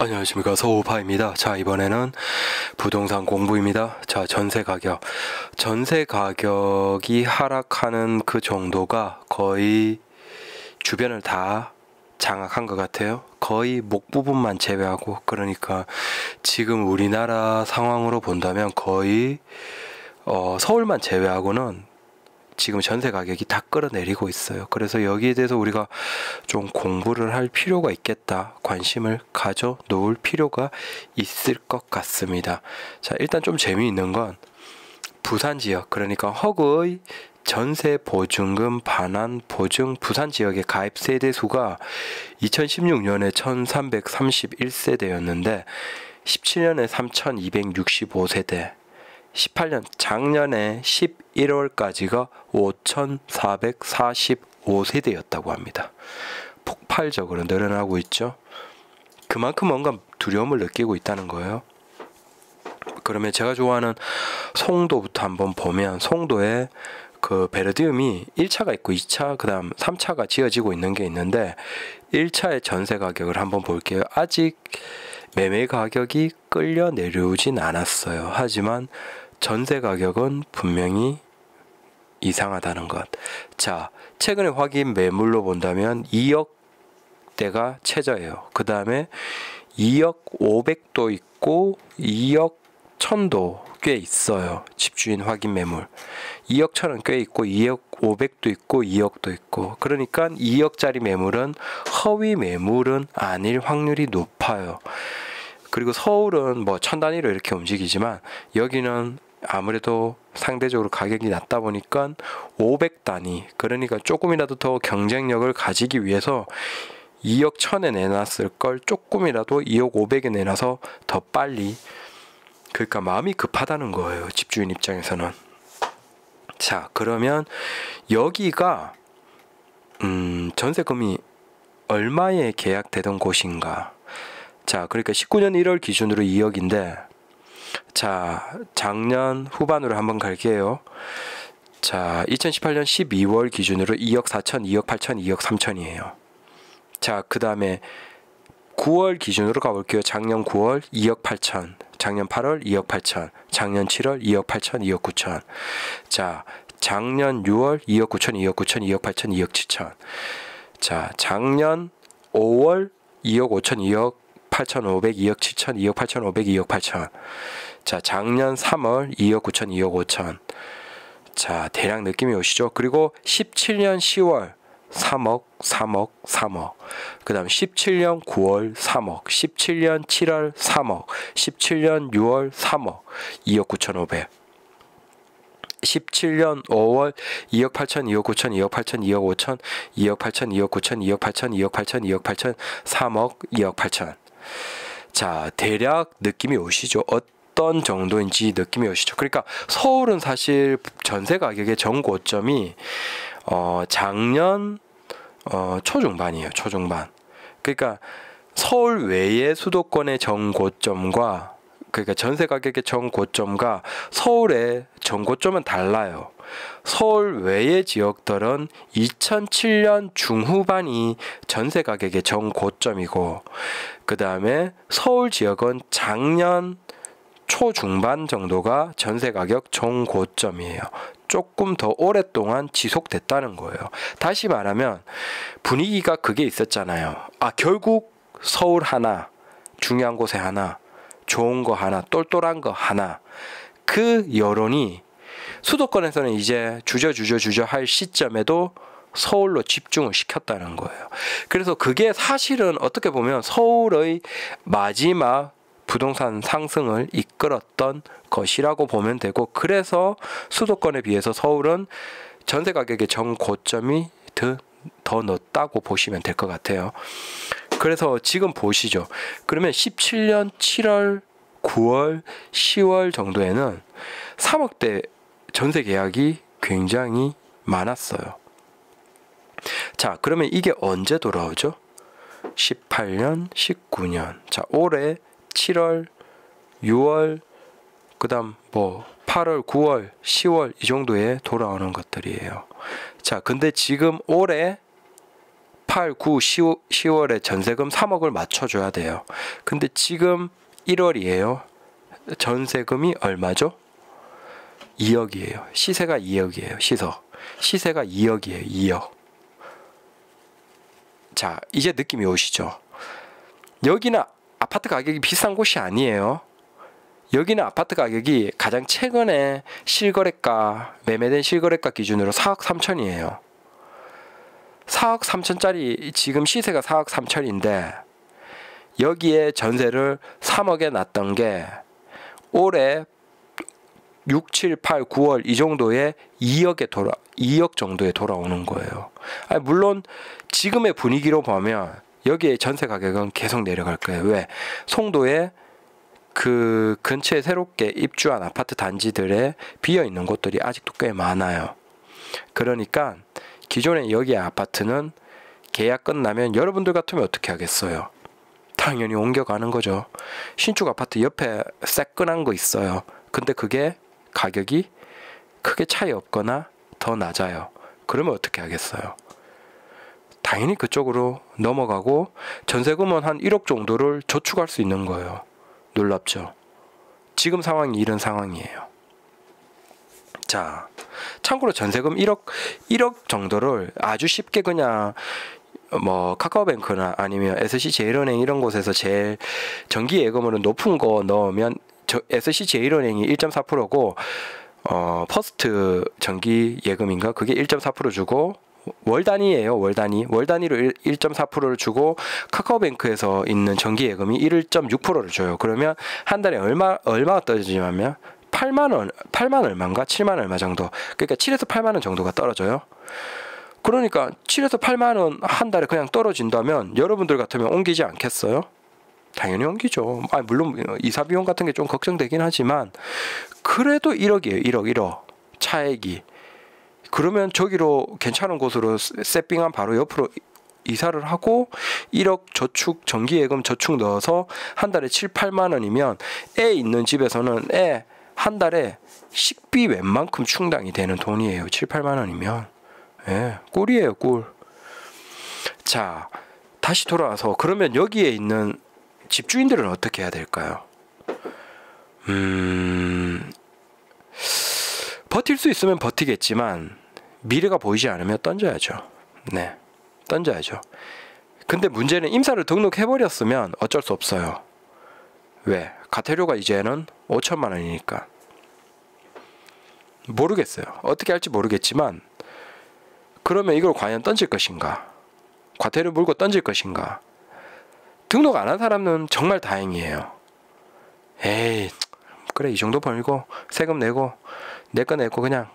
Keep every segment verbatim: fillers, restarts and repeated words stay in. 안녕하십니까, 서우파입니다. 자, 이번에는 부동산 공부입니다. 자, 전세 가격. 전세 가격이 하락하는 그 정도가 거의 주변을 다 장악한 것 같아요. 거의 목 부분만 제외하고, 그러니까 지금 우리나라 상황으로 본다면 거의 어, 서울만 제외하고는 지금 전세 가격이 다 끌어내리고 있어요. 그래서 여기에 대해서 우리가 좀 공부를 할 필요가 있겠다, 관심을 가져 놓을 필요가 있을 것 같습니다. 자, 일단 좀 재미있는 건 부산 지역, 그러니까 허그의 전세 보증금 반환 보증 부산 지역의 가입 세대 수가 이천십육 년에 천삼백삼십일 세대였는데 십칠 년에 삼천이백육십오 세대, 십팔 년 작년에 십일월까지가 오천사백사십오 세대였다고 합니다. 폭발적으로 늘어나고 있죠. 그만큼 뭔가 두려움을 느끼고 있다는 거예요. 그러면 제가 좋아하는 송도부터 한번 보면, 송도에 그 베르디움이 일 차가 있고 이 차, 그 다음 삼 차가 지어지고 있는 게 있는데, 일 차의 전세 가격을 한번 볼게요. 아직 매매 가격이 끌려 내려오진 않았어요. 하지만 전세 가격은 분명히 이상하다는 것. 자, 최근에 확인 매물로 본다면 이억대가 최저예요. 그 다음에 이억 오백도 있고 이억 천도 꽤 있어요. 집주인 확인 매물 이억 천은 꽤 있고 이억 오백도 있고 이억도 있고, 그러니까 이억짜리 매물은 허위 매물은 아닐 확률이 높아요. 그리고 서울은 뭐 천 단위로 이렇게 움직이지만 여기는 아무래도 상대적으로 가격이 낮다 보니까 오백 단위, 그러니까 조금이라도 더 경쟁력을 가지기 위해서 이억 천에 내놨을 걸 조금이라도 이억 오백에 내놔서 더 빨리, 그러니까 마음이 급하다는 거예요, 집주인 입장에서는. 자, 그러면 여기가 음, 전세금이 얼마에 계약되던 곳인가. 자, 그러니까 십구 년 일월 기준으로 이억인데, 자, 작년 후반으로 한번 갈게요. 자, 이천십팔 년 십이월 기준으로 이억 사천, 이억 팔천, 이억 삼천이에요. 자, 그 다음에 구월 기준으로 가볼게요. 작년 구월 이억 팔천, 작년 팔월 이억 팔천, 작년 칠월 이억 팔천, 이억 구천. 자, 작년 유월 이억 구천, 이억 구천, 이억 팔천, 이억 칠천. 자, 작년 오월 이억 오천, 이억 팔천오백, 이억 칠천, 이억 팔천오백, 이억 팔천. 자, 작년 삼월 이억 구천, 이억 오천. 자, 대략 느낌이 오시죠? 그리고 십칠 년 시월 삼억, 삼억, 삼억. 그 다음 십칠 년 구월 삼억, 십칠 년 칠월 삼억, 십칠 년 유월 삼억, 이억 구천오백. 십칠 년 오월 이억 팔천, 이억 구천, 이억 팔천, 이억 오천, 이억 팔천, 이억 구천, 이억 팔천, 이억 구천, 이억 팔천, 삼억, 이억 팔천. 자, 대략 느낌이 오시죠? 어떤 정도인지 느낌이 오시죠? 그러니까 서울은 사실 전세 가격의 전고점이 어, 작년 어, 초중반이에요. 초중반. 그러니까 서울 외의 수도권의 전고점과, 그러니까 전세 가격의 전고점과 서울의 전고점은 달라요. 서울 외의 지역들은 이천칠 년 중후반이 전세 가격의 전고점이고, 그 다음에 서울 지역은 작년 초중반 정도가 전세 가격 전고점이에요. 조금 더 오랫동안 지속됐다는 거예요. 다시 말하면 분위기가 그게 있었잖아요. 아, 결국 서울 하나, 중요한 곳에 하나, 좋은 거 하나, 똘똘한 거 하나. 그 여론이 수도권에서는 이제 주저 주저 주저 할 시점에도 서울로 집중을 시켰다는 거예요. 그래서 그게 사실은 어떻게 보면 서울의 마지막 부동산 상승을 이끌었던 것이라고 보면 되고, 그래서 수도권에 비해서 서울은 전세 가격의 전고점이 더, 더 높다고 보시면 될 것 같아요. 그래서 지금 보시죠. 그러면 십칠 년 칠월, 구월, 시월 정도에는 삼억대 전세 계약이 굉장히 많았어요. 자, 그러면 이게 언제 돌아오죠? 십팔 년, 십구 년. 자, 올해 칠월, 유월, 그 다음 뭐 팔월, 구월, 시월 이 정도에 돌아오는 것들이에요. 자, 근데 지금 올해 팔, 구, 시월에 전세금 삼억을 맞춰줘야 돼요. 근데 지금 일월이에요. 전세금이 얼마죠? 이억이에요. 시세가 이억이에요. 시석. 시세가 이억이에요. 이억. 자, 이제 느낌이 오시죠? 여기는 아파트 가격이 비싼 곳이 아니에요. 여기는 아파트 가격이 가장 최근에 실거래가, 매매된 실거래가 기준으로 사억 삼천이에요. 사억 삼천짜리, 지금 시세가 사억 삼천인데 여기에 전세를 삼억에 놨던 게 올해 육, 칠, 팔, 구월 이 정도에 이억에 돌아, 이억 정도에 돌아오는 거예요. 아니, 물론 지금의 분위기로 보면 여기에 전세 가격은 계속 내려갈 거예요. 왜? 송도에 그 근처에 새롭게 입주한 아파트 단지들에 비어있는 곳들이 아직도 꽤 많아요. 그러니까 기존에 여기의 아파트는 계약 끝나면 여러분들 같으면 어떻게 하겠어요? 당연히 옮겨가는 거죠. 신축 아파트 옆에 새끈한 거 있어요. 근데 그게 가격이 크게 차이 없거나 더 낮아요. 그러면 어떻게 하겠어요? 당연히 그쪽으로 넘어가고 전세금은 한 일억 정도를 저축할 수 있는 거예요. 놀랍죠? 지금 상황이 이런 상황이에요. 자, 참고로 전세금 일억, 일억 정도를 아주 쉽게 그냥 뭐 카카오뱅크나 아니면 에스씨제일은행 이런 곳에서 제일 정기예금으로 높은 거 넣으면 에스씨제일은행이 일 점 사 퍼센트고 어, 퍼스트 정기예금인가 그게 일 점 사 퍼센트 주고 월 단위예요. 월 단위. 월 단위로 일 점 사 퍼센트를 주고 카카오뱅크에서 있는 정기예금이 일 점 육 퍼센트를 줘요. 그러면 한 달에 얼마 얼마가 떨어지냐면 팔만 원, 팔만 얼마인가? 칠만 얼마 정도. 그러니까 칠에서 팔만 원 정도가 떨어져요. 그러니까 칠에서 팔만 원 한 달에 그냥 떨어진다면 여러분들 같으면 옮기지 않겠어요? 당연히 옮기죠. 아, 물론 이사 비용 같은 게 좀 걱정되긴 하지만 그래도 일억이에요. 일억, 일억. 차액이. 그러면 저기로 괜찮은 곳으로 세핑한 바로 옆으로 이사를 하고 일억 저축, 정기예금 저축 넣어서 한 달에 칠, 팔만 원이면 애 있는 집에서는 애 한 달에 식비 웬만큼 충당이 되는 돈이에요. 칠, 팔만 원이면. 예, 꿀이에요, 꿀. 자, 다시 돌아와서 그러면 여기에 있는 집주인들은 어떻게 해야 될까요? 음... 버틸 수 있으면 버티겠지만 미래가 보이지 않으면 던져야죠. 네, 던져야죠. 근데 문제는 임사를 등록해버렸으면 어쩔 수 없어요. 왜? 가태료가 이제는 오천만 원이니까 모르겠어요. 어떻게 할지 모르겠지만 그러면 이걸 과연 던질 것인가? 과태료 물고 던질 것인가? 등록 안 한 사람은 정말 다행이에요. 에이, 그래 이 정도 벌고 세금 내고 내 거 내고 그냥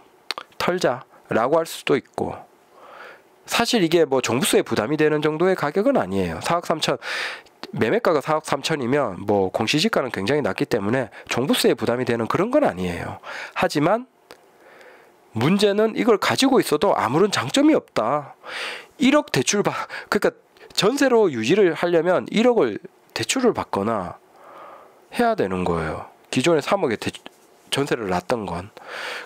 털자 라고 할 수도 있고 사실 이게 뭐 종부세에 부담이 되는 정도의 가격은 아니에요. 사억 삼천, 매매가가 사억 삼천이면 뭐 공시지가는 굉장히 낮기 때문에 종부세에 부담이 되는 그런 건 아니에요. 하지만 문제는 이걸 가지고 있어도 아무런 장점이 없다. 일억 대출 받, 그러니까 전세로 유지를 하려면 일억을 대출을 받거나 해야 되는 거예요. 기존에 삼억에 대출 전세를 놨던 건.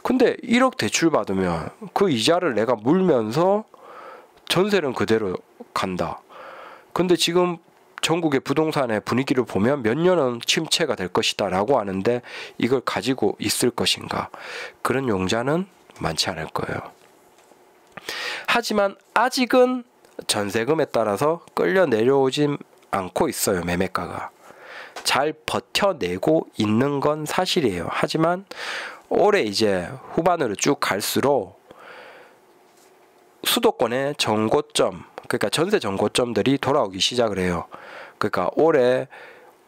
근데 일억 대출 받으면 그 이자를 내가 물면서 전세는 그대로 간다. 근데 지금 전국의 부동산의 분위기를 보면 몇 년은 침체가 될 것이다 라고 하는데 이걸 가지고 있을 것인가. 그런 용자는 많지 않을 거예요. 하지만 아직은 전세금에 따라서 끌려 내려오진 않고 있어요. 매매가가 잘 버텨내고 있는 건 사실이에요. 하지만 올해 이제 후반으로 쭉 갈수록 수도권의 전고점, 그러니까 전세 전고점들이 돌아오기 시작을 해요. 그러니까 올해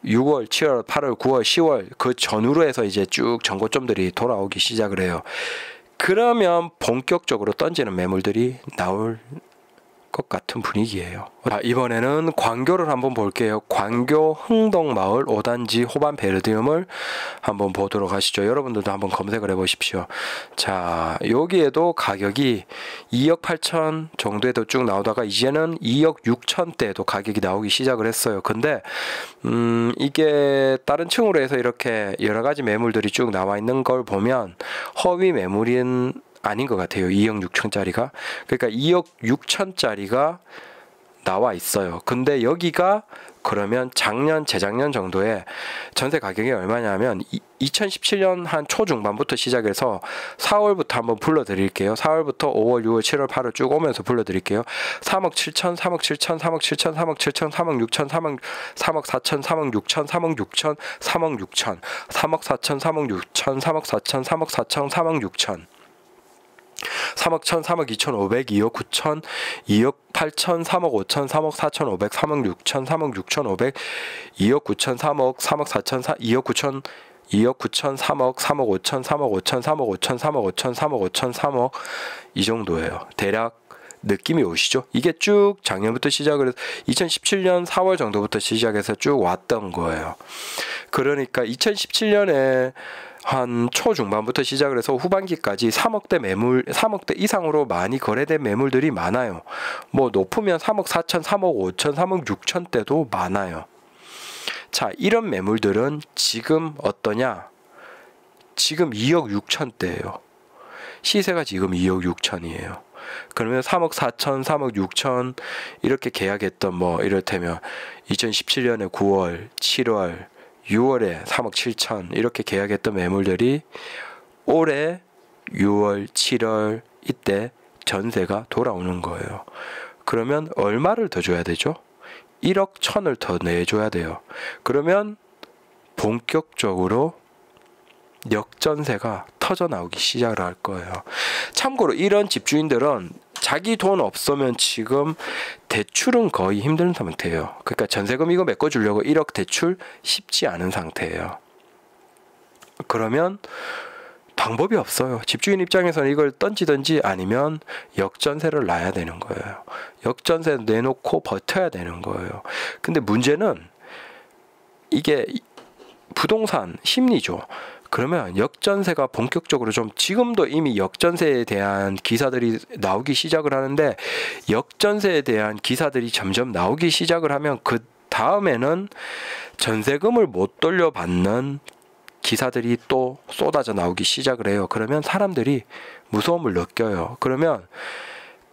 유월, 칠월, 팔월, 구월, 시월 그 전후로 해서 이제 쭉 전고점들이 돌아오기 시작을 해요. 그러면 본격적으로 던지는 매물들이 나올 것 같은 분위기예요. 자, 이번에는 광교를 한번 볼게요. 광교 흥덕마을 오 단지 호반 베르디움을 한번 보도록 하시죠. 여러분들도 한번 검색을 해보십시오. 자, 여기에도 가격이 이억 팔천 정도에도 쭉 나오다가 이제는 이억 육천대에도 가격이 나오기 시작을 했어요. 근데 음, 이게 다른 층으로 해서 이렇게 여러 가지 매물들이 쭉 나와 있는 걸 보면 허위 매물인 아닌 것 같아요. 이억 육천짜리가. 그러니까 이억 육천짜리가 나와 있어요. 근데 여기가 그러면 작년, 재작년 정도에 전세 가격이 얼마냐면 이천십칠 년 한 초중반부터 시작해서 사월부터 한번 불러드릴게요. 사월부터 오월, 유월, 칠월, 팔월 쭉 오면서 불러드릴게요. 삼억 칠천, 삼억 칠천, 삼억 칠천, 삼억 칠천, 삼억 육천, 삼억, 삼억 사천, 삼억 육천, 삼억 육천, 삼억 육천, 삼억 사천, 삼억 육천, 삼억 사천, 삼억 사천, 삼억 육천. 삼억 천, 삼억 이천오백, 이억 구천, 이억 팔천, 삼억 오천, 삼억 사천오백, 삼억 육천, 삼억 육천오백, 이억 구천, 삼억, 삼억 사천, 이억 구천, 이억 구천, 삼억, 삼억 오천, 삼억 오천, 삼억 오천, 삼억 오천, 삼억 오천, 삼억 이 정도예요. 대략 느낌이 오시죠? 이게 쭉 작년부터 시작을 해서 이천십칠 년 사월 정도부터 시작해서 쭉 왔던 거예요. 그러니까 이천십칠 년에 한 초중반부터 시작을 해서 후반기까지 삼억대 매물, 삼억대 이상으로 많이 거래된 매물들이 많아요. 뭐 높으면 삼억 사천, 삼억 오천, 삼억 육천 대도 많아요. 자, 이런 매물들은 지금 어떠냐? 지금 이억 육천 대예요. 시세가 지금 이억 육천이에요. 그러면 삼억 사천, 삼억 육천 이렇게 계약했던, 뭐 이를테면 이천십칠 년에 구월, 칠월, 유월에 삼억 칠천 이렇게 계약했던 매물들이 올해 유월, 칠월 이때 전세가 돌아오는 거예요. 그러면 얼마를 더 줘야 되죠? 일억 천을 더 내줘야 돼요. 그러면 본격적으로 역전세가 터져나오기 시작을 할 거예요. 참고로 이런 집주인들은 자기 돈 없으면 지금 대출은 거의 힘든 상태예요. 그러니까 전세금 이거 메꿔주려고 일억 대출 쉽지 않은 상태예요. 그러면 방법이 없어요. 집주인 입장에서는 이걸 던지든지 아니면 역전세를 놔야 되는 거예요. 역전세 내놓고 버텨야 되는 거예요. 근데 문제는 이게 부동산 심리죠. 그러면 역전세가 본격적으로 좀, 지금도 이미 역전세에 대한 기사들이 나오기 시작을 하는데, 역전세에 대한 기사들이 점점 나오기 시작을 하면 그 다음에는 전세금을 못 돌려받는 기사들이 또 쏟아져 나오기 시작을 해요. 그러면 사람들이 무서움을 느껴요. 그러면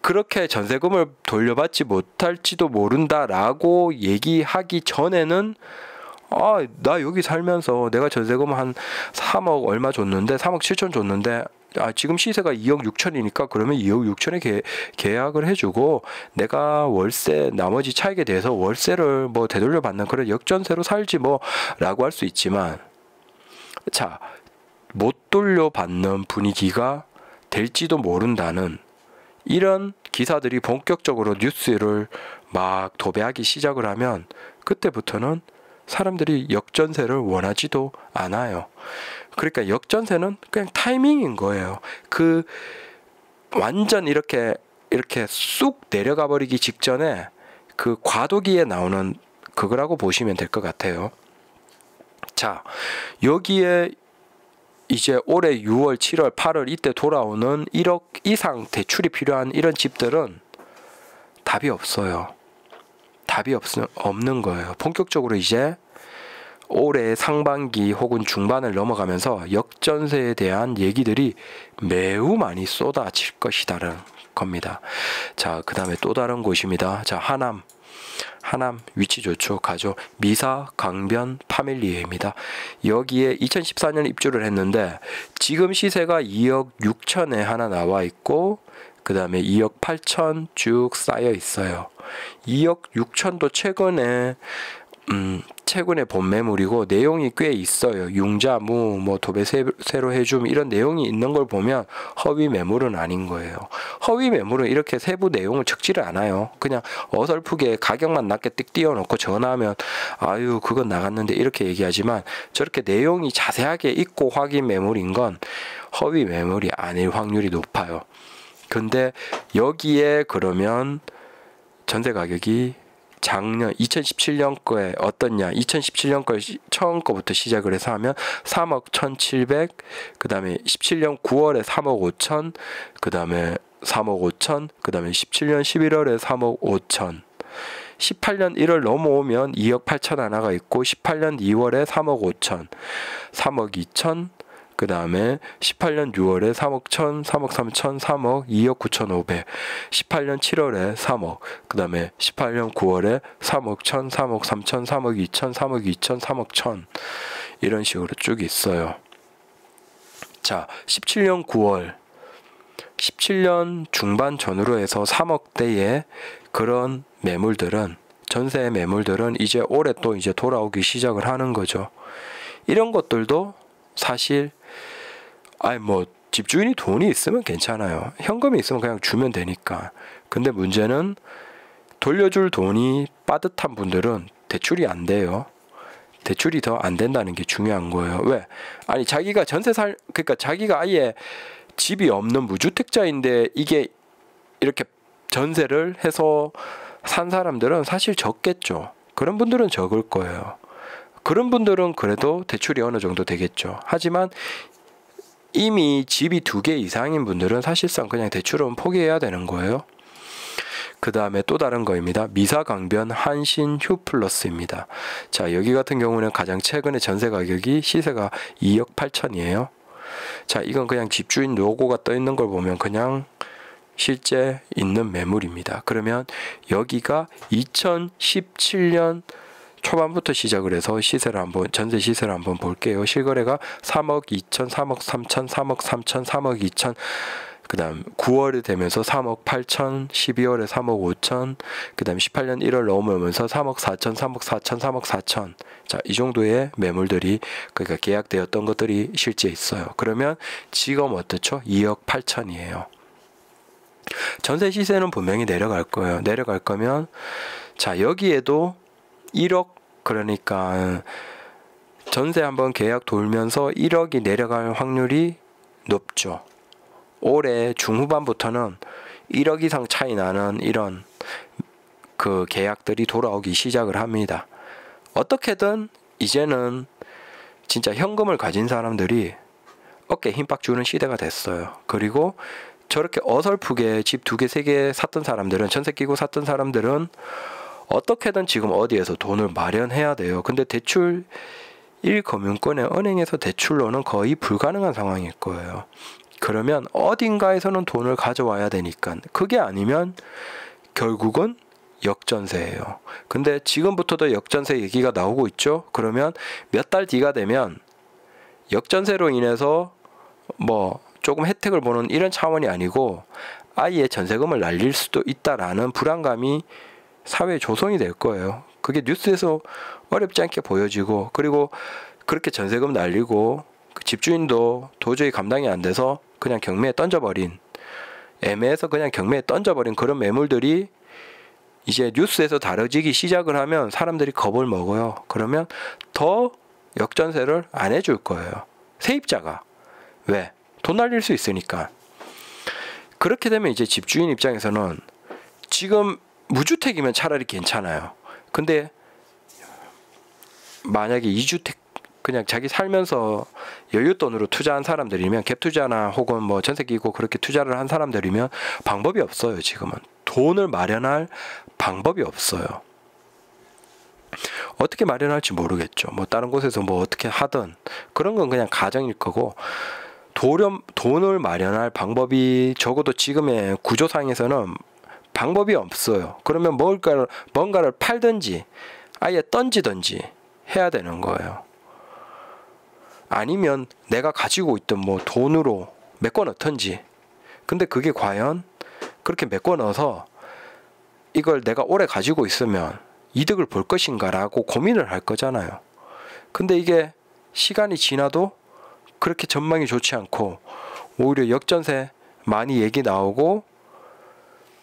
그렇게 전세금을 돌려받지 못할지도 모른다라고 얘기하기 전에는 아, 나 여기 살면서 내가 전세금 한 삼억 얼마 줬는데, 삼억 칠천 줬는데, 아, 지금 시세가 이억 육천이니까 그러면 이억 육천에 개, 계약을 해주고 내가 월세 나머지 차익에 대해서 월세를 뭐 되돌려 받는 그런 역전세로 살지 뭐 라고 할 수 있지만, 자, 못 돌려 받는 분위기가 될지도 모른다는 이런 기사들이 본격적으로 뉴스를 막 도배하기 시작을 하면 그때부터는 사람들이 역전세를 원하지도 않아요. 그러니까 역전세는 그냥 타이밍인 거예요. 그 완전 이렇게 이렇게 쑥 내려가 버리기 직전에 그 과도기에 나오는 그거라고 보시면 될 것 같아요. 자, 여기에 이제 올해 유월, 칠월, 팔월 이때 돌아오는 일억 이상 대출이 필요한 이런 집들은 답이 없어요. 답이 없는 거예요. 본격적으로 이제 올해 상반기 혹은 중반을 넘어가면서 역전세에 대한 얘기들이 매우 많이 쏟아질 것이라는 겁니다. 자, 그 다음에 또 다른 곳입니다. 자, 하남. 하남 위치 좋죠. 가죠. 미사, 강변, 파밀리에입니다. 여기에 이천십사 년 입주를 했는데 지금 시세가 이억 육천에 하나 나와 있고, 그 다음에 이억 팔천 쭉 쌓여 있어요. 이억 육천도 최근에 음, 최근에 본 매물이고 내용이 꽤 있어요. 융자무, 뭐 도배 새로 해줌 이런 내용이 있는 걸 보면 허위 매물은 아닌 거예요. 허위 매물은 이렇게 세부 내용을 적지를 않아요. 그냥 어설프게 가격만 낮게 띡 띄워놓고 전화하면 아유 그건 나갔는데 이렇게 얘기하지만, 저렇게 내용이 자세하게 있고 확인 매물인 건 허위 매물이 아닐 확률이 높아요. 근데 여기에 그러면 전세 가격이 작년 이천십칠 년 거에 어떻냐, 이천십칠 년 거 처음 거부터 시작을 해서 하면 삼억 천칠백, 그 다음에 십칠 년 구월에 삼억 오천, 그 다음에 삼억 오천, 그 다음에 십칠 년 십일월에 삼억 오천, 십팔 년 일월 넘어오면 이억 팔천 하나가 있고, 십팔 년 이월에 삼억 오천, 삼억 이천, 그 다음에 십팔 년 유월에 삼억 천, 삼억 삼천, 삼억, 이억 구천오백, 십팔 년 칠월에 삼억, 그 다음에 십팔 년 구월에 삼억 천, 삼억 삼천, 삼억 이천, 삼억 이천, 삼억 천 이런 식으로 쭉 있어요. 자, 십칠 년 구월, 십칠 년 중반 전후로 해서 삼억대의 그런 매물들은, 전세 매물들은 이제 올해 또 이제 돌아오기 시작을 하는 거죠. 이런 것들도 사실 아니 뭐 집주인이 돈이 있으면 괜찮아요. 현금이 있으면 그냥 주면 되니까. 근데 문제는 돌려줄 돈이 빠듯한 분들은 대출이 안 돼요. 대출이 더 안 된다는 게 중요한 거예요. 왜? 아니 자기가 전세 살, 그러니까 자기가 아예 집이 없는 무주택자인데 이게 이렇게 전세를 해서 산 사람들은 사실 적겠죠. 그런 분들은 적을 거예요. 그런 분들은 그래도 대출이 어느 정도 되겠죠. 하지만 이미 집이 두 개 이상인 분들은 사실상 그냥 대출은 포기해야 되는 거예요. 그 다음에 또 다른 거입니다. 미사, 강변, 한신휴플러스입니다. 자, 여기 같은 경우는 가장 최근에 전세 가격이 시세가 이억 팔천이에요. 자, 이건 그냥 집주인 로고가 떠 있는 걸 보면 그냥 실제 있는 매물입니다. 그러면 여기가 이천십칠 년 초반부터 시작을 해서 시세를 한번, 전세 시세를 한번 볼게요. 실거래가 삼억 이천, 삼억 삼천, 삼억 삼천, 삼억 이천, 그 다음 구월이 되면서 삼억 팔천, 십이월에 삼억 오천, 그 다음 십팔 년 일월 넘으면서 삼억 사천, 삼억 사천, 삼억 사천. 자, 이 정도의 매물들이, 그러니까 계약되었던 것들이 실제 있어요. 그러면 지금 어떻죠? 이억 팔천이에요. 전세 시세는 분명히 내려갈 거예요. 내려갈 거면, 자, 여기에도 일억, 그러니까 전세 한번 계약 돌면서 일억이 내려갈 확률이 높죠. 올해 중후반부터는 일억 이상 차이 나는 이런 그 계약들이 돌아오기 시작을 합니다. 어떻게든 이제는 진짜 현금을 가진 사람들이 어깨에 힘빡 주는 시대가 됐어요. 그리고 저렇게 어설프게 집 두 개, 세 개 샀던 사람들은, 전세 끼고 샀던 사람들은 어떻게든 지금 어디에서 돈을 마련해야 돼요. 근데 대출 일 금융권의 은행에서 대출로는 거의 불가능한 상황일 거예요. 그러면 어딘가에서는 돈을 가져와야 되니까, 그게 아니면 결국은 역전세예요. 근데 지금부터도 역전세 얘기가 나오고 있죠. 그러면 몇 달 뒤가 되면 역전세로 인해서 뭐 조금 혜택을 보는 이런 차원이 아니고 아예 전세금을 날릴 수도 있다라는 불안감이 사회에 조성이 될 거예요. 그게 뉴스에서 어렵지 않게 보여지고, 그리고 그렇게 전세금 날리고 그 집주인도 도저히 감당이 안 돼서 그냥 경매에 던져버린, 애매해서 그냥 경매에 던져버린 그런 매물들이 이제 뉴스에서 다뤄지기 시작을 하면 사람들이 겁을 먹어요. 그러면 더 역전세를 안 해줄 거예요. 세입자가. 왜? 돈 날릴 수 있으니까. 그렇게 되면 이제 집주인 입장에서는 지금 무주택이면 차라리 괜찮아요. 근데 만약에 이주택, 그냥 자기 살면서 여윳돈으로 투자한 사람들이면, 갭투자나 혹은 뭐 전세 끼고 그렇게 투자를 한 사람들이면 방법이 없어요. 지금은 돈을 마련할 방법이 없어요. 어떻게 마련할지 모르겠죠. 뭐 다른 곳에서 뭐 어떻게 하든 그런 건 그냥 가정일 거고, 도렴, 돈을 마련할 방법이 적어도 지금의 구조상에서는 방법이 없어요. 그러면 뭘까를, 뭔가를 팔든지 아예 던지든지 해야 되는 거예요. 아니면 내가 가지고 있던 뭐 돈으로 메꿔 넣든지. 근데 그게 과연 그렇게 메꿔 넣어서 이걸 내가 오래 가지고 있으면 이득을 볼 것인가 라고 고민을 할 거잖아요. 근데 이게 시간이 지나도 그렇게 전망이 좋지 않고, 오히려 역전세 많이 얘기 나오고,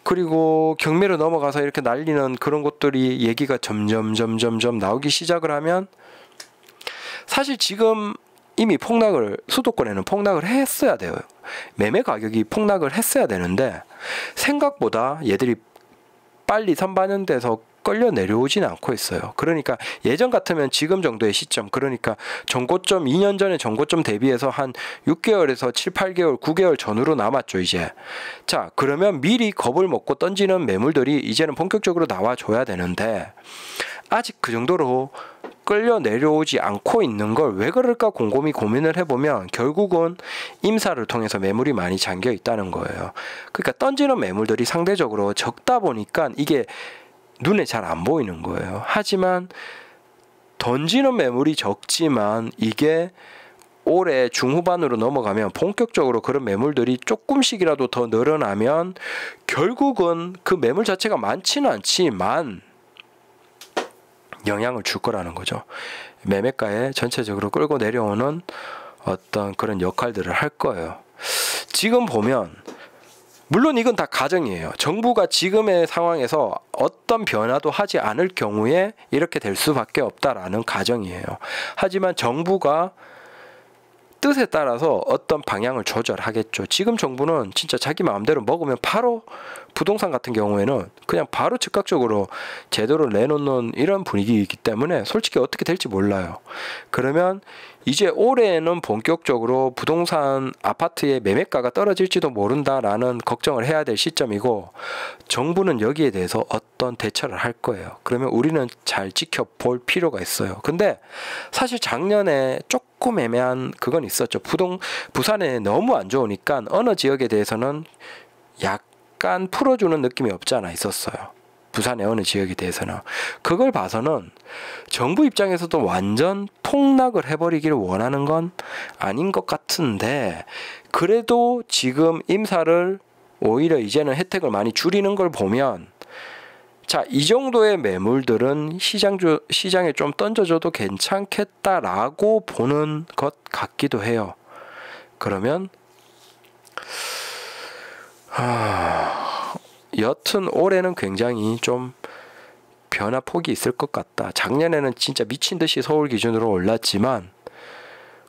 그리고 경매로 넘어가서 이렇게 날리는 그런 것들이 얘기가 점점 점점점 나오기 시작을 하면, 사실 지금 이미 폭락을, 수도권에는 폭락을 했어야 돼요. 매매 가격이 폭락을 했어야 되는데 생각보다 얘들이 빨리 선반영돼서 끌려 내려오진 않고 있어요. 그러니까 예전 같으면 지금 정도의 시점, 그러니까 전고점, 이 년 전에 전고점 대비해서 한 육 개월에서 칠, 팔 개월, 구 개월 전후로 남았죠, 이제. 자, 그러면 미리 겁을 먹고 던지는 매물들이 이제는 본격적으로 나와줘야 되는데 아직 그 정도로 끌려 내려오지 않고 있는 걸 왜 그럴까 곰곰이 고민을 해보면 결국은 임사를 통해서 매물이 많이 잠겨 있다는 거예요. 그러니까 던지는 매물들이 상대적으로 적다 보니까 이게 눈에 잘 안 보이는 거예요. 하지만 던지는 매물이 적지만 이게 올해 중후반으로 넘어가면 본격적으로 그런 매물들이 조금씩이라도 더 늘어나면 결국은 그 매물 자체가 많지는 않지만 영향을 줄 거라는 거죠. 매매가에 전체적으로 끌고 내려오는 어떤 그런 역할들을 할 거예요. 지금 보면 물론 이건 다 가정이에요. 정부가 지금의 상황에서 어떤 변화도 하지 않을 경우에 이렇게 될 수밖에 없다라는 가정이에요. 하지만 정부가 뜻에 따라서 어떤 방향을 조절하겠죠. 지금 정부는 진짜 자기 마음대로 먹으면 바로 부동산 같은 경우에는 그냥 바로 즉각적으로 제도를 내놓는 이런 분위기이기 때문에 솔직히 어떻게 될지 몰라요. 그러면 이제 올해는 본격적으로 부동산 아파트의 매매가가 떨어질지도 모른다라는 걱정을 해야 될 시점이고 정부는 여기에 대해서 어떤 대처를 할 거예요. 그러면 우리는 잘 지켜볼 필요가 있어요. 근데 사실 작년에 조금 조금 애매한 그건 있었죠. 부동, 부산에 너무 안 좋으니까 어느 지역에 대해서는 약간 풀어주는 느낌이 없지 않아 있었어요. 부산의 어느 지역에 대해서는. 그걸 봐서는 정부 입장에서도 완전 폭락을 해버리기를 원하는 건 아닌 것 같은데 그래도 지금 임사를 오히려 이제는 혜택을 많이 줄이는 걸 보면 자, 이 정도의 매물들은 시장 주, 시장에 좀 던져줘도 괜찮겠다라고 보는 것 같기도 해요. 그러면 하... 여튼 올해는 굉장히 좀 변화폭이 있을 것 같다. 작년에는 진짜 미친 듯이 서울 기준으로 올랐지만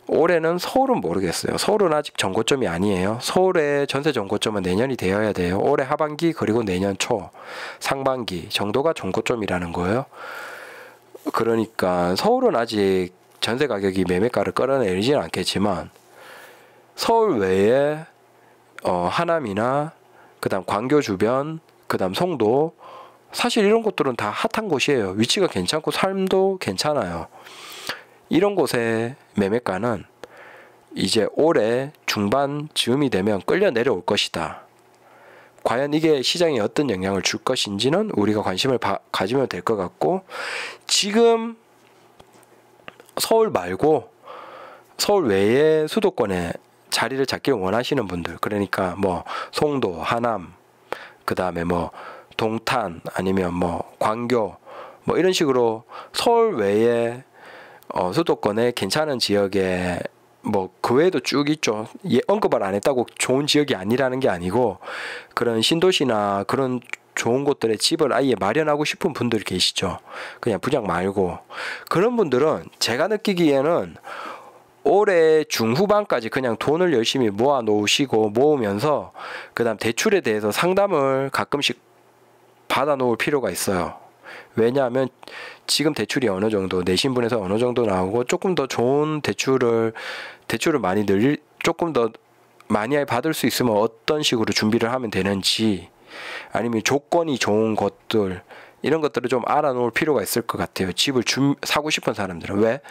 올해는 서울은 모르겠어요. 서울은 아직 정고점이 아니에요. 서울의 전세 정고점은 내년이 되어야 돼요. 올해 하반기 그리고 내년 초 상반기 정도가 정고점이라는 거예요. 그러니까 서울은 아직 전세 가격이 매매가를 끌어내리진 않겠지만 서울 외에 어, 하남이나 그 다음 광교 주변 그 다음 송도 사실 이런 곳들은 다 핫한 곳이에요. 위치가 괜찮고 삶도 괜찮아요. 이런 곳의 매매가는 이제 올해 중반 즈음이 되면 끌려 내려올 것이다. 과연 이게 시장에 어떤 영향을 줄 것인지는 우리가 관심을 바, 가지면 될 것 같고 지금 서울 말고 서울 외의 수도권에 자리를 잡길 원하시는 분들 그러니까 뭐 송도, 하남, 그 다음에 뭐 동탄 아니면 뭐 광교 뭐 이런 식으로 서울 외에 어, 수도권의 괜찮은 지역에 뭐 그 외에도 쭉 있죠. 예, 언급을 안 했다고 좋은 지역이 아니라는 게 아니고 그런 신도시나 그런 좋은 곳들의 집을 아예 마련하고 싶은 분들 계시죠. 그냥 분양 말고 그런 분들은 제가 느끼기에는 올해 중후반까지 그냥 돈을 열심히 모아 놓으시고 모으면서 그 다음 대출에 대해서 상담을 가끔씩 받아 놓을 필요가 있어요. 왜냐하면 지금 대출이 어느 정도 내 신분에서 어느 정도 나오고 조금 더 좋은 대출을 대출을 많이 늘릴 조금 더 많이 받을 수 있으면 어떤 식으로 준비를 하면 되는지 아니면 조건이 좋은 것들 이런 것들을 좀 알아놓을 필요가 있을 것 같아요. 집을 주, 사고 싶은 사람들은 왜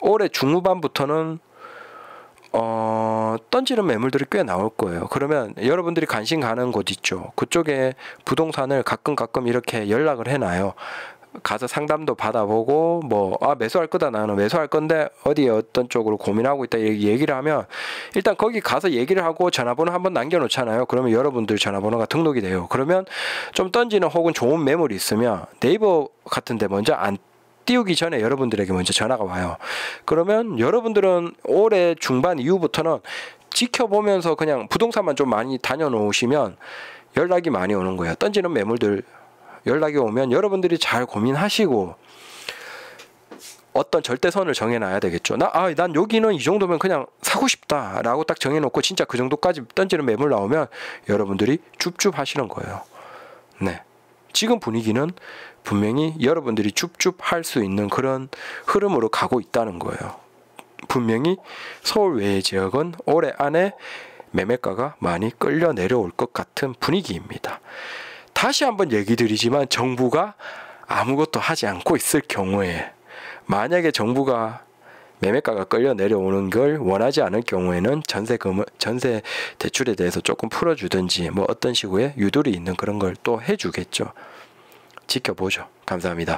올해 중후반부터는 어, 던지는 매물들이 꽤 나올 거예요. 그러면 여러분들이 관심 가는 곳 있죠. 그쪽에 부동산을 가끔 가끔 이렇게 연락을 해놔요. 가서 상담도 받아보고 뭐 아 매수할 거다 나는 매수할 건데 어디에 어떤 쪽으로 고민하고 있다 얘기를 하면 일단 거기 가서 얘기를 하고 전화번호 한번 남겨놓잖아요. 그러면 여러분들 전화번호가 등록이 돼요. 그러면 좀 던지는 혹은 좋은 매물이 있으면 네이버 같은데 먼저 안 띄우기 전에 여러분들에게 먼저 전화가 와요. 그러면 여러분들은 올해 중반 이후부터는 지켜보면서 그냥 부동산만 좀 많이 다녀놓으시면 연락이 많이 오는 거예요. 던지는 매물들 연락이 오면 여러분들이 잘 고민하시고 어떤 절대선을 정해놔야 되겠죠. 나, 아, 난 여기는 이 정도면 그냥 사고 싶다라고 딱 정해놓고 진짜 그 정도까지 던지는 매물 나오면 여러분들이 줍줍 하시는 거예요. 네. 지금 분위기는 분명히 여러분들이 줍줍할 수 있는 그런 흐름으로 가고 있다는 거예요. 분명히 서울 외의 지역은 올해 안에 매매가가 많이 끌려 내려올 것 같은 분위기입니다. 다시 한번 얘기 드리지만 정부가 아무것도 하지 않고 있을 경우에 만약에 정부가 매매가가 끌려 내려오는 걸 원하지 않을 경우에는 전세금, 전세 대출에 대해서 조금 풀어주든지 뭐 어떤 식으로 유도리 있는 그런 걸 또 해주겠죠. 지켜보죠. 감사합니다.